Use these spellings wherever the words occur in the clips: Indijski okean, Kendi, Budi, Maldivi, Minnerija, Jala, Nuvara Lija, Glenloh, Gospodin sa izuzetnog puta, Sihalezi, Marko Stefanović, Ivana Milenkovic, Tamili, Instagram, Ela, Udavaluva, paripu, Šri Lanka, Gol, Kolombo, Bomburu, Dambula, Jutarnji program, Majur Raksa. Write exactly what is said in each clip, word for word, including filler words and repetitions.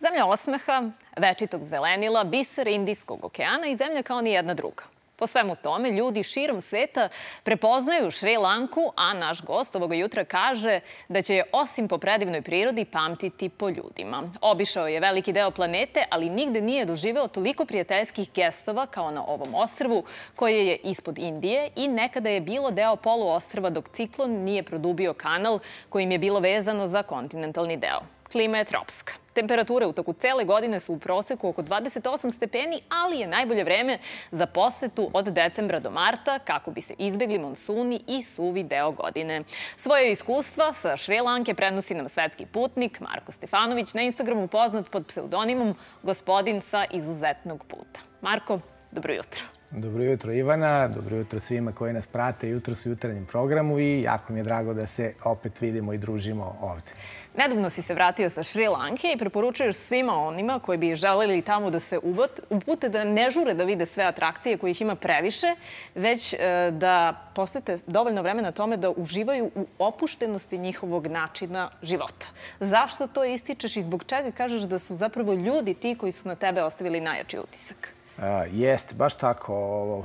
Zemlja osmeha, večitog zelenila, biser Indijskog okeana i zemlja kao ni jedna druga. Po svemu tome, ljudi širom sveta prepoznaju Šri Lanku, a naš gost ovoga jutra kaže da će je osim po predivnoj prirodi pamtiti po ljudima. Obišao je veliki deo planete, ali nigde nije doživeo toliko prijateljskih gestova kao na ovom ostrvu, koje je ispod Indije i nekada je bilo deo poluostrva dok ciklon nije produbio kanal kojim je bilo vezano za kontinentalni deo. Klima je tropska. Temperature u toku cele godine su u proseku oko dvadeset osam stepeni, ali je najbolje vreme za posetu od decembra do marta kako bi se izbegli monsuni i suvi deo godine. Svoje iskustva sa Šri Lanke prenosi nam svetski putnik Marko Stefanović, na Instagramu poznat pod pseudonimom Gospodin sa izuzetnog puta. Marko, dobro jutro. Dobro jutro Ivana, dobro jutro svima koji nas prate jutros u jutarnjem programu i jako mi je drago da se opet vidimo i družimo ovdje. Nedavno si se vratio sa Šri Lanke i preporučuješ svima onima koji bi želeli tamo da se upute da ne žure da vide sve atrakcije kojih ima previše, već da posvete dovoljno vremena tome da uživaju u opuštenosti njihovog načina života. Zašto to ističeš i zbog čega kažeš da su zapravo ljudi ti koji su na tebe ostavili najjači utisak? Jeste, baš tako.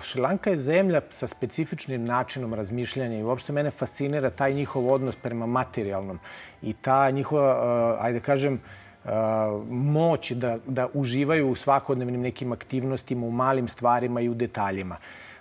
Šri Lanka je zemlja sa specifičnim načinom razmišljanja i uopšte mene fascinira taj njihov odnos prema materijalnom i ta njihova, ajde kažem, moć da uživaju u svakodnevnim nekim aktivnostima, u malim stvarima i u detaljima.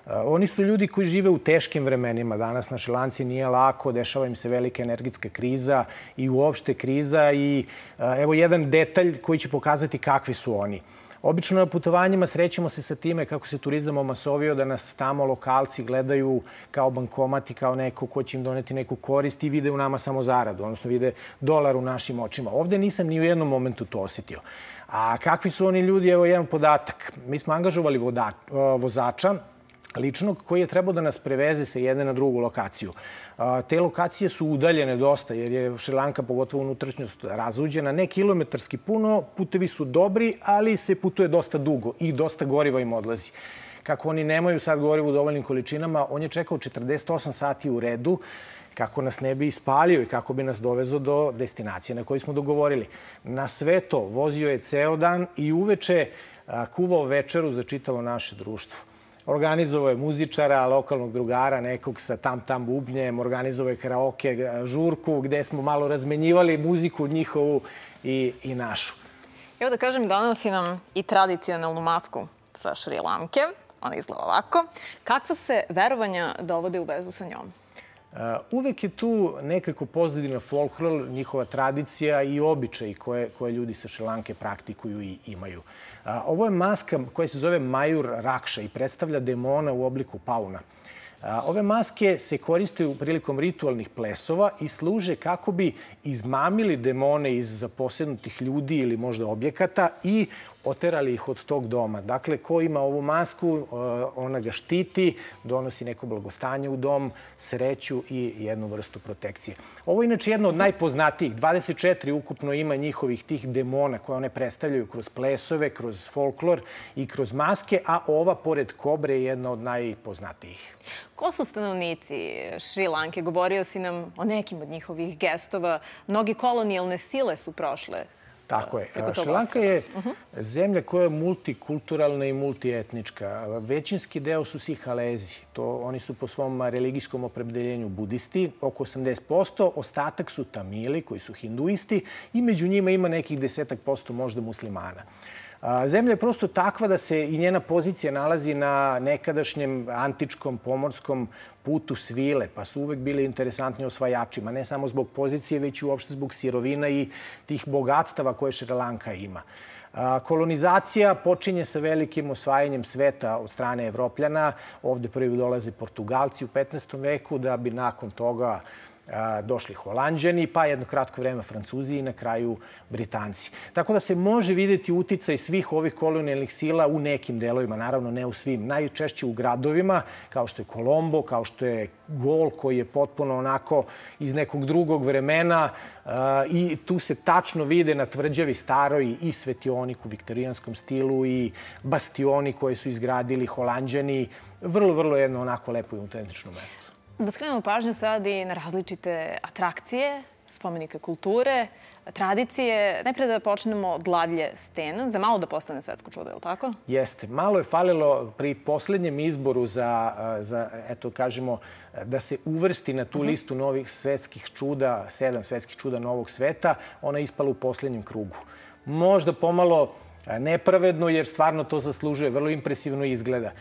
Oni su ljudi koji žive u teškim vremenima. Danas na Šri Lanci nije lako, dešava im se velika energetska kriza i uopšte kriza. I evo jedan detalj koji će pokazati kakvi su oni. Obično na putovanjima srećemo se sa time kako se turizam omasovio, da nas tamo lokalci gledaju kao bankomati, kao neko ko će im doneti neku korist i vide u nama samo zaradu, odnosno vide dolar u našim očima. Ovdje nisam ni u jednom momentu to osjetio. A kakvi su oni ljudi? Evo jedan podatak. Mi smo angažovali vozača ličnog koji je trebao da nas preveze sa jedne na drugu lokaciju. Te lokacije su udaljene dosta jer je Šri Lanka, pogotovo unutrašnjost, razuđena. Ne kilometarski puno, putevi su dobri, ali se putuje dosta dugo i dosta goriva im odlazi. Kako oni nemaju sad goriva u dovoljnim količinama, on je čekao četrdeset osam sati u redu kako nas ne bi ispalio i kako bi nas dovezo do destinacije na koju smo dogovorili. Na sve to vozio je ceo dan i uveče kuvao večeru za čitavo naše društvo. Organizovao je muzičara, lokalnog drugara, nekog sa tam-tam bubnjem, organizovao je karaoke, žurku, gde smo malo razmenjivali muziku njihovu i našu. Evo da kažem, donosi nam i tradicionalnu masku sa Šri Lanke. Ona izgleda ovako. Kakva se verovanja dovode u vezu sa njom? Uvek je tu nekako pozadina folklor, njihova tradicija i običaj koje ljudi sa Šri Lanke praktikuju i imaju. Ovo je maska koja se zove Majur Raksa i predstavlja demona u obliku pauna. Ove maske se koriste prilikom ritualnih plesova i služe kako bi izmamili demone iz zaposednutih ljudi ili možda objekata i oterali ih od tog doma. Dakle, ko ima ovu masku, ona ga štiti, donosi neko blagostanje u dom, sreću i jednu vrstu protekcije. Ovo je inače jedno od najpoznatijih. dvadeset četiri ukupno ima njihovih tih demona koje one predstavljaju kroz plesove, kroz folklor i kroz maske, a ova, pored kobre, je jedna od najpoznatijih. Ko su stanovnici Šri Lanke? Govorio si nam o nekim od njihovih gestova. Mnogi kolonijalne sile su prošle. Tako je. Šri Lanka je zemlja koja je multikulturalna i multietnička. Većinski deo su Sihalezi. Oni su po svom religijskom opredeljenju budisti, oko osamdeset posto. Ostatak su Tamili, koji su hinduisti i među njima ima nekih desetak posto možda muslimana. Zemlja je prosto takva da se i njena pozicija nalazi na nekadašnjem antičkom pomorskom putu svile, pa su uvek bili interesantni osvajačima, ne samo zbog pozicije, već i uopšte zbog sirovina i tih bogatstava koje Šri Lanka ima. Kolonizacija počinje sa velikim osvajanjem sveta od strane Evropljana. Ovde prvi dolaze Portugalci u petnaestom veku, da bi nakon toga došli Holanđani, pa jedno kratko vreme Francuzi i na kraju Britanci. Tako da se može vidjeti uticaj svih ovih kolonijalnih sila u nekim delovima, naravno ne u svim. Najčešće u gradovima, kao što je Kolombo, kao što je Gol, koji je potpuno onako iz nekog drugog vremena i tu se tačno vide na tvrđavi staroj i svetionik u viktorijanskom stilu i bastioni koje su izgradili Holanđani. Vrlo, vrlo jedno onako lepo i autentično mesto. Da skrenemo pažnju sad i na različite atrakcije spomenike kulture, tradicije. Najprije da počnemo od Lavlje stena, za malo da postane svetsko čudo, je li tako? Jeste. Malo je falilo pri posljednjem izboru za, eto, kažemo, da se uvrsti na tu listu novih svetskih čuda, sedam svetskih čuda novog sveta. Ona je ispala u posljednjem krugu. Možda pomalo nepravedno, jer stvarno to zaslužuje. Vrlo impresivno izgleda.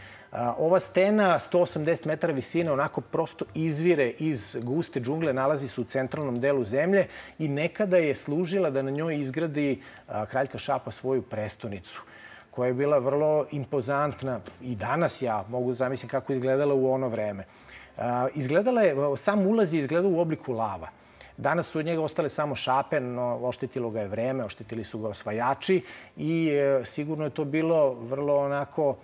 Ova stena, sto osamdeset metara visine, onako prosto izvire iz guste džungle, nalazi se u centralnom delu zemlje i nekada je služila da na njoj izgradi kraljka Šapa svoju prestonicu, koja je bila vrlo impozantna. I danas ja mogu zamisliti kako je izgledala u ono vreme. Izgledala je, sam ulaz je izgledao u obliku lava. Danas su od njega ostale samo šape, no oštetilo ga je vreme, oštetili su ga osvajači i sigurno je to bilo vrlo onako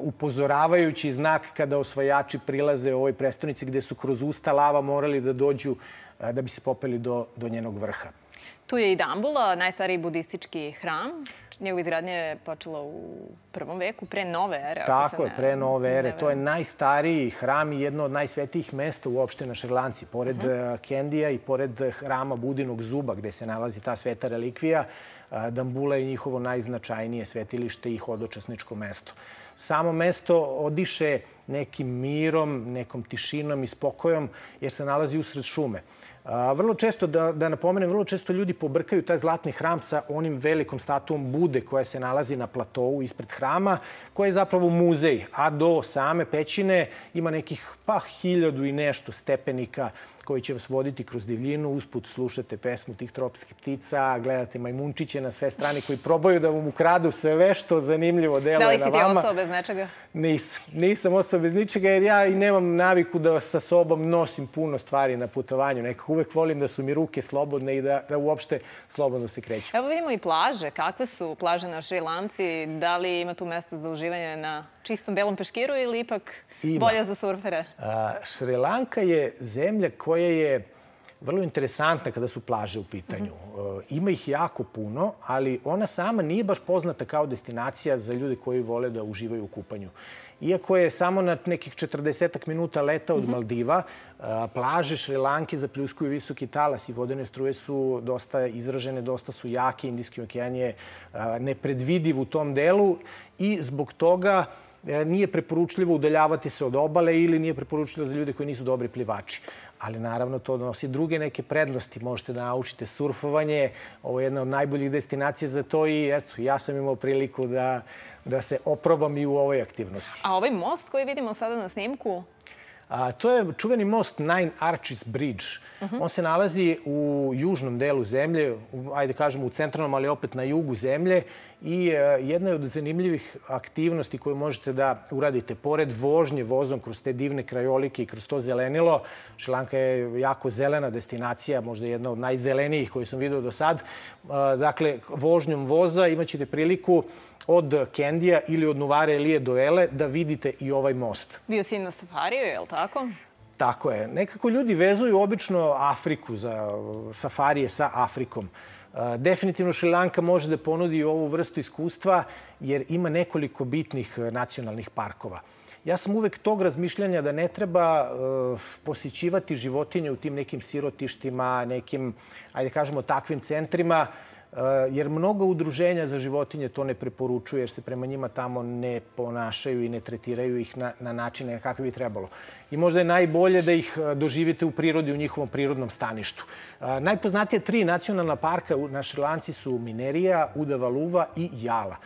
upozoravajući znak kada osvajači prilaze u ovoj prestonici gdje su kroz usta lava morali da dođu da bi se popeli do, do njenog vrha. Tu je i Dambula, najstariji budistički hram. Njegova izgradnja je počela u prvom veku, pre nove ere. Tako je, pre nove ere. To je najstariji hram i jedno od najsvetijih mesta uopšte na Šri Lanci. Pored Kendija i pored hrama Budinog zuba gde se nalazi ta sveta relikvija, Dambula je njihovo najznačajnije svetilište i hodočasničko mesto. Samo mesto odiše nekim mirom, nekom tišinom i spokojom jer se nalazi usred šume. Vrlo često, da napomenem, vrlo često ljudi pobrkaju taj zlatni hram sa onim velikom statuom Bude koja se nalazi na platovu ispred hrama, koja je zapravo muzej, a do same pećine ima nekih pa hiljadu i nešto stepenika koji će vas voditi kroz divljinu. Usput slušate pesmu tih tropskih ptica, gledate majmunčiće na sve strane koji probaju da vam ukradu sve što zanimljivo deluje na vama. Da li si ti ostao bez nečega? Nisam. Nisam ostao bez ničega jer ja i nemam naviku da sa sobom nosim puno stvari na putovanju. Nekako uvek volim da su mi ruke slobodne i da uopšte slobodno se kreću. Evo vidimo i plaže. Kakve su plaže na Šri Lanci? Da li ima tu mesta za uživanje na čistom belom peškiru ili ipak bolja za surfere? Šri Lanka je zemlja koja je vrlo interesantna kada su plaže u pitanju. Ima ih jako puno, ali ona sama nije baš poznata kao destinacija za ljude koji vole da uživaju u kupanju. Iako je samo na nekih četrdesetak minuta leta od Maldiva, plaže Šri Lanke zapljuskuju visoki talas i vodene struje su dosta izražene, dosta su jake. Indijski okean je nepredvidiv u tom delu i zbog toga nije preporučljivo udaljavati se od obale ili nije preporučljivo za ljude koji nisu dobri plivači. Ali naravno to nosi druge neke prednosti. Možete da naučite surfovanje. Ovo je jedna od najboljih destinacija za to i eto, ja sam imao priliku da, da se oprobam i u ovoj aktivnosti. A ovaj most koji vidimo sada na snimku? A, to je čuveni most Nine Arches Bridge. Uh-huh. On se nalazi u južnom delu zemlje, u, ajde kažemo u centralnom, ali opet na jugu zemlje. I a, jedna je od zanimljivih aktivnosti koju možete da uradite pored vožnje vozom kroz te divne krajolike i kroz to zelenilo. Šri Lanka je jako zelena destinacija, možda jedna od najzelenijih koju sam vidio do sad. A, dakle, vožnjom voza imaćete priliku od Kendija ili od Nuvare Lije do Ele da vidite i ovaj most. Bio si na safariju, je li tako? Tako je. Nekako ljudi vezuju obično Afriku, za safarije sa Afrikom. Definitivno Šri Lanka može da ponudi ovu vrstu iskustva jer ima nekoliko bitnih nacionalnih parkova. Ja sam uvek tog razmišljanja da ne treba posjećivati životinje u tim nekim sirotištima, nekim, ajde kažemo, takvim centrima, jer mnogo udruženja za životinje to ne preporučuje jer se prema njima tamo ne ponašaju i ne tretiraju ih na, na načine kakve bi trebalo. I možda je najbolje da ih doživite u prirodi, u njihovom prirodnom staništu. Najpoznatije tri nacionalna parka na Šri Lanci su Minnerija, Udavaluva i Jala.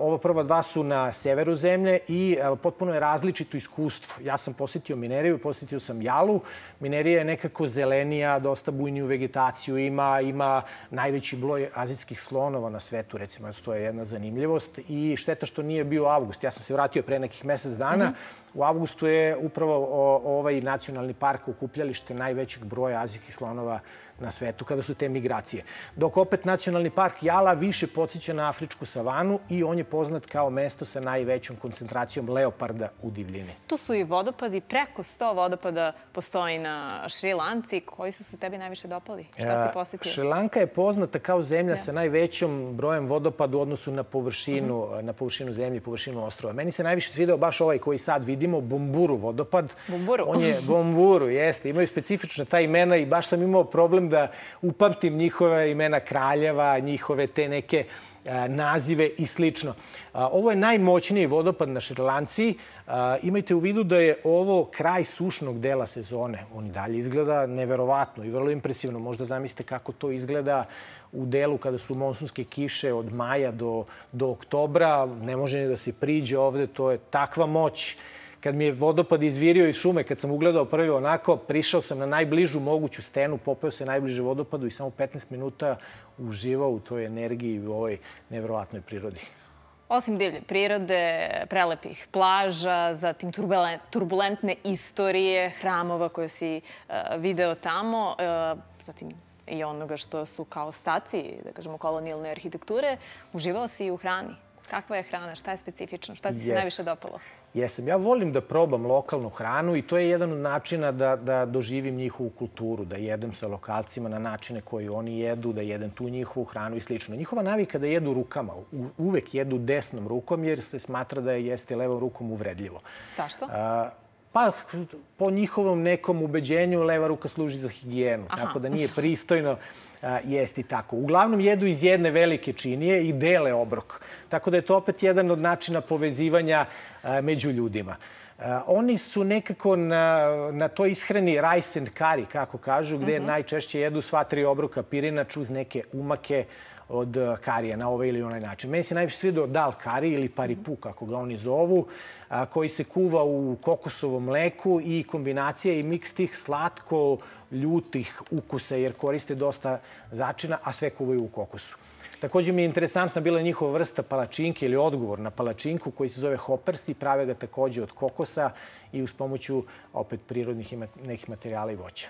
Ova prva dva su na severu zemlje i potpuno je različito iskustvo. Ja sam posjetio Minneriju, posjetio sam Jalu. Minnerija je nekako zelenija, dosta bujniju vegetaciju ima, ima najveći broj azijskih slonova na svetu, recimo. To je jedna zanimljivost i šteta što nije bio avgust. Ja sam se vratio pre nekih mjesec dana. U avgustu je upravo ovaj nacionalni park okupljalište najvećeg broja azijskih slonova na svetu kada su te migracije. Dok opet nacionalni park Jala više podsjeća na afričku savanu i on je poznat kao mesto sa najvećom koncentracijom leoparda u divljini. Tu su i vodopadi, preko sto vodopada postoji na Šri Lanci. Koji su se tebi najviše dopali? Šta si posjetio? Šri Lanka je poznata kao zemlja sa najvećom brojem vodopada u odnosu na površinu, na površinu zemlje, površinu ostrova. Meni se najviše svidao baš ovaj koji sad vidimo, Bomburu vodopad. Bomburu. On je Bomburu, jeste. Imaju specifična ta imena i baš sam imao problem moram da upamtim njihove imena kraljeva, njihove te neke nazive i slično. Ovo je najmoćniji vodopad na Šri Lanci. Imajte u vidu da je ovo kraj sušnog dela sezone. On i dalje izgleda neverovatno i vrlo impresivno. Možda zamislite kako to izgleda u delu kada su monsunske kiše od maja do, do oktobra. Ne može ni da se priđe ovde. To je takva moć. Kad mi je vodopad izvirio iz šume, kad sam ugledao prvi onako, prišao sam na najbližu moguću stenu, popeo se najbliže vodopadu i samo petnaest minuta uživao u toj energiji i u ovoj nevjerovatnoj prirodi. Osim divlje prirode, prelepih plaža, zatim turbulentne istorije hramova koje si video tamo, zatim i onoga što su kao ostaci, da kažemo, kolonijalne arhitekture, uživao si i u hrani. Kakva je hrana? Šta je specifično? Šta ti se najviše dopalo? Jesam. Ja volim da probam lokalnu hranu i to je jedan od načina da, da doživim njihovu kulturu, da jedem sa lokalcima na načine koje oni jedu, da jedem tu njihovu hranu i slično. Njihova navika da jedu rukama, uvek jedu desnom rukom jer se smatra da je jesti levom rukom uvredljivo. Zašto? A, pa po njihovom nekom ubeđenju leva ruka služi za higijenu, aha, tako da nije pristojno jesti tako. Uglavnom jedu iz jedne velike činije i dele obrok. Tako da je to opet jedan od načina povezivanja među ljudima. Oni su nekako na, na toj ishrani rice and curry, kako kažu, gdje mm-hmm. najčešće jedu sva tri obroka pirinač uz neke umake od karija na ovaj ili onaj način. Meni se najviše svidao dal kari ili paripu, kako ga oni zovu, koji se kuva u kokosovom mleku i kombinacija i miks tih slatko-ljutih ukusa jer koriste dosta začina, a sve kuvaju u kokosu. Također mi je interesantna bila njihova vrsta palačinke ili odgovor na palačinku koji se zove hoppers i prave ga također od kokosa i uz pomoću opet prirodnih nekih materijala i voća.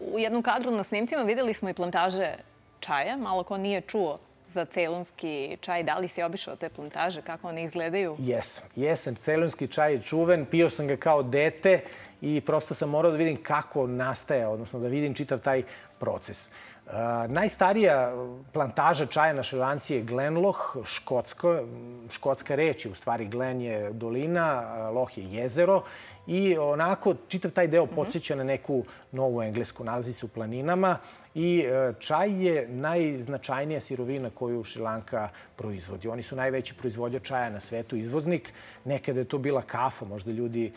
U jednom kadru na snimcima vidjeli smo i plantaže čaja. Malo ko nije čuo za cejlonski čaj. Da li si obišao te plantaže? Kako one izgledaju? Jesam. Jesam. Cejlonski čaj je čuven. Pio sam ga kao dete i prosto sam morao da vidim kako nastaje, odnosno da vidim čitav taj proces. Uh, najstarija plantaža čaja na Šri Lanci je Glenloh, škotsko, škotska reč. U stvari Glen je dolina, Loh je jezero i onako čitav taj deo podsjeća mm-hmm. na neku novu englesku. Nalazi se u planinama i čaj je najznačajnija sirovina koju Šri Lanka proizvodi. Oni su najveći proizvođač čaja na svetu, izvoznik. Nekada je to bila kafa, možda ljudi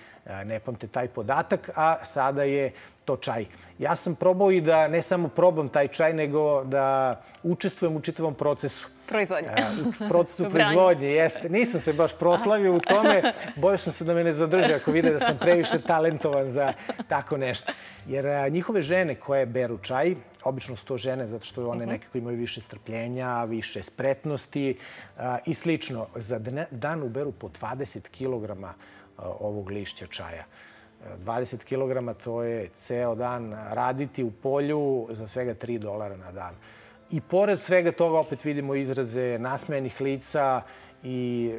ne pamte taj podatak, a sada je to čaj. Ja sam probao i da ne samo probam taj čaj, nego da učestvujem u čitavom procesu. Proizvodnje. U procesu proizvodnje, jeste. Nisam se baš proslavio u tome. Bojao sam se da me ne zadrže ako vide da sam previše talentovan za tako nešto. Jer njihove žene koje beru čaj, obično su to žene zato što one nekako imaju više strpljenja, više spretnosti i slično. Za dan uberu po dvadeset kilograma ovog lišća čaja. dvadeset kilograma to je ceo dan raditi u polju za svega tri dolara na dan. I pored svega toga opet vidimo izraze nasmejanih lica i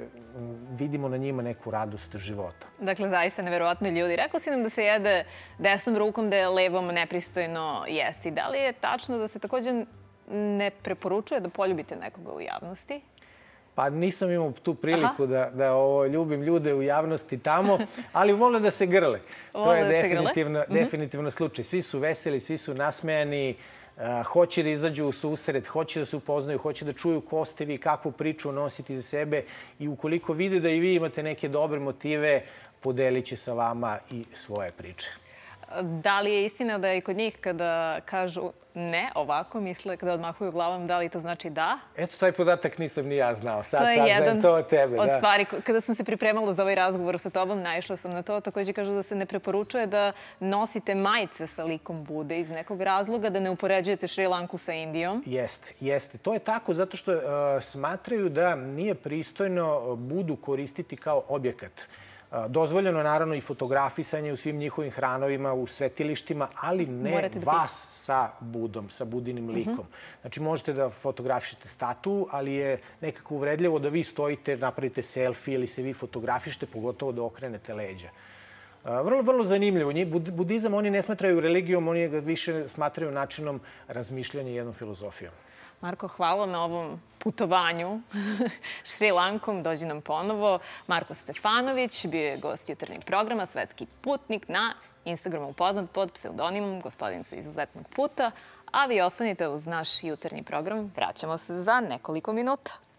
vidimo na njima neku radost života. Dakle, zaista neverovatni ljudi. Rekao si nam da se jede desnom rukom, da je levom nepristojno jesti. Da li je tačno da se također ne preporučuje da poljubite nekoga u javnosti? Pa nisam imao tu priliku da, da ovo, ljubim ljude u javnosti tamo, ali vole da se grle. To je definitivno, mm-hmm. definitivno slučaj. Svi su veseli, svi su nasmejani, hoće da izađu u susret, hoće da se upoznaju, hoće da čuju ko ste vi, kakvu priču nositi za sebe i ukoliko vide da i vi imate neke dobre motive, podelit će sa vama i svoje priče. Da li je istina da i kod njih kada kažu ne ovako, misle kada odmahuju glavom, da li to znači da? Eto, taj podatak nisam ni ja znao. Sad saznam to od tebe. To je jedan od stvari. Kada sam se pripremala za ovaj razgovor sa tobom, naišla sam na to. Također kažu da se ne preporučuje da nosite majice sa likom Bude iz nekog razloga, da ne upoređujete Šri Lanku sa Indijom. Jeste, jeste. To je tako zato što uh, smatraju da nije pristojno Budu koristiti kao objekat. Dozvoljeno, naravno, i fotografisanje u svim njihovim hranovima, u svetilištima, ali ne vas sa Budom, sa Budinim likom. Znači, možete da fotografišete statu, ali je nekako uvredljivo da vi stojite, napravite selfie ili se vi fotografište, pogotovo da okrenete leđa. Vrlo, vrlo zanimljivo. Budizam oni ne smatraju religijom, oni ga više smatraju načinom razmišljanja i jednom filozofijom. Marko, hvala na ovom putovanju Šri Lankom. Dođi nam ponovo. Marko Stefanović bio je gost jutarnjeg programa Svetski putnik, na Instagramu poznat pod pseudonimom Gospodin sa izuzetnog puta. a vi ostanite uz naš jutarnji program. Vraćamo se za nekoliko minuta.